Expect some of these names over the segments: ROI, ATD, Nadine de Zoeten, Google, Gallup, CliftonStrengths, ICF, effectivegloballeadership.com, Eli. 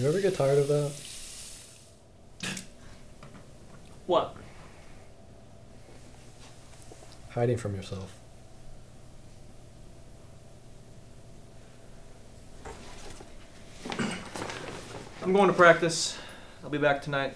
You ever get tired of that? What? Hiding from yourself. I'm going to practice. I'll be back tonight.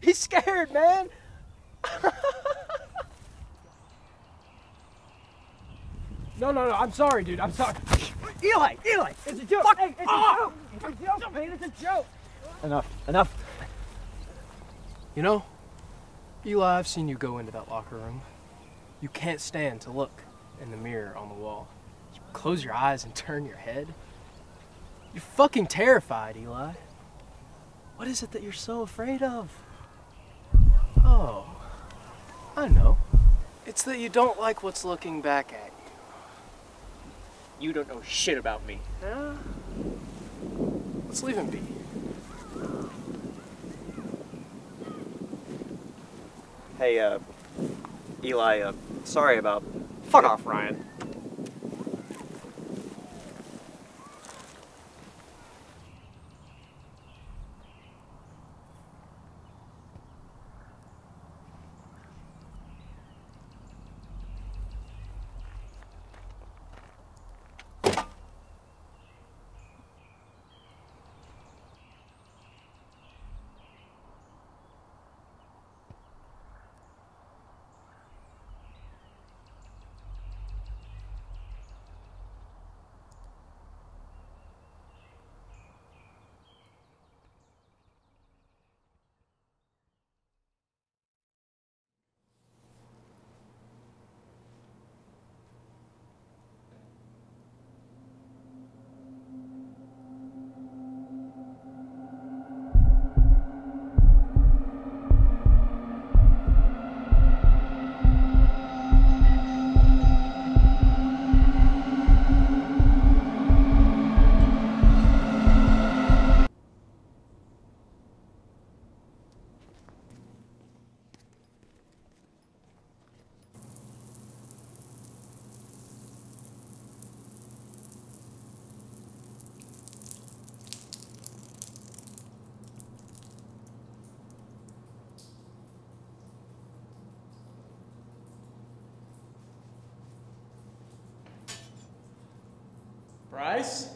He's scared, man. No, I'm sorry, dude. I'm sorry. Eli, it's a joke. Fuck. Hey, it's off. A joke. It's a joke, man. It's a joke. Enough. You know, Eli, I've seen you go into that locker room. You can't stand to look in the mirror on the wall. You close your eyes and turn your head. You're fucking terrified, Eli. What is it that you're so afraid of? Oh, I know. It's that you don't like what's looking back at you. You don't know shit about me. Huh? Let's leave him be. Hey, Eli, sorry about... Fuck off, Ryan. Bryce?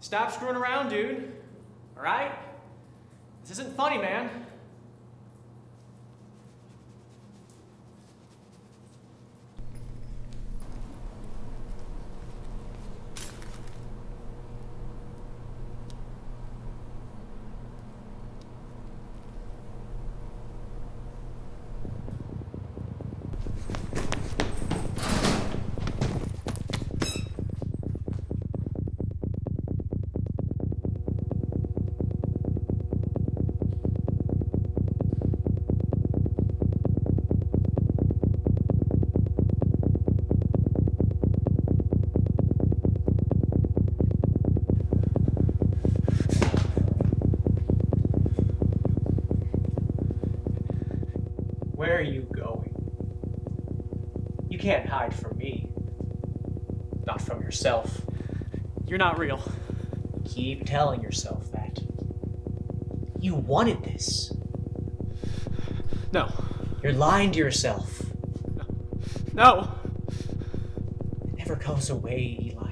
Stop screwing around, dude. All right? This isn't funny, man. Where are you going? You can't hide from me. Not from yourself. You're not real. Keep telling yourself that. You wanted this. No. You're lying to yourself. No. never goes away, Eli.